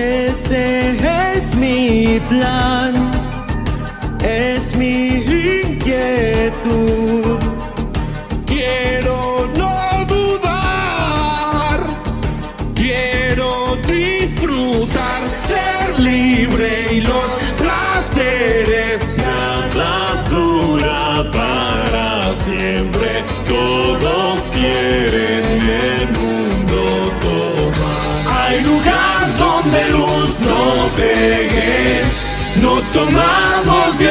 Ese es mi plan, es mi inquietud. Quiero no dudar, quiero disfrutar, ser libre y los placeres. Nada dura para siempre, todos quieren el mundo tomar. Hay lugar donde luz no pegue, nos tomamos bien.